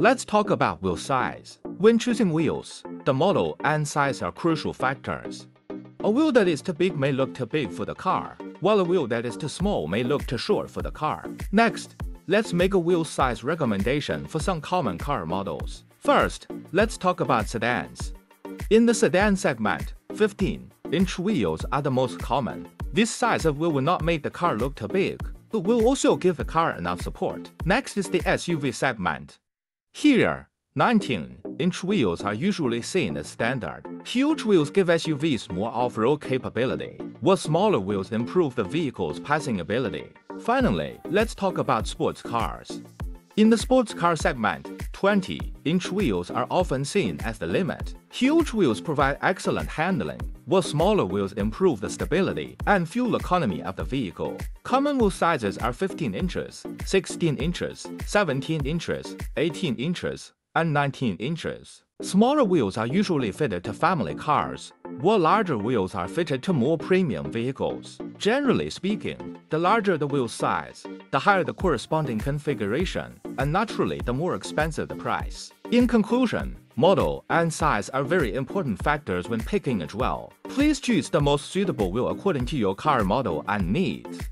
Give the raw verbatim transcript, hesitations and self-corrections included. Let's talk about wheel size. When choosing wheels, the model and size are crucial factors. A wheel that is too big may look too big for the car, while a wheel that is too small may look too short for the car. Next, let's make a wheel size recommendation for some common car models. First, let's talk about sedans. In the sedan segment, fifteen inch wheels are the most common. This size of wheel will not make the car look too big, but will also give the car enough support. Next is the S U V segment. Here, nineteen inch wheels are usually seen as standard. Huge wheels give S U Vs more off-road capability, while smaller wheels improve the vehicle's passing ability. Finally, let's talk about sports cars. In the sports car segment, twenty inch wheels are often seen as the limit. Huge wheels provide excellent handling, while smaller wheels improve the stability and fuel economy of the vehicle. Common wheel sizes are fifteen inches, sixteen inches, seventeen inches, eighteen inches, and nineteen inches. Smaller wheels are usually fitted to family cars, while larger wheels are fitted to more premium vehicles. Generally speaking, the larger the wheel size, the higher the corresponding configuration, and naturally the more expensive the price. In conclusion, model and size are very important factors when picking a wheel. Please choose the most suitable wheel according to your car model and needs.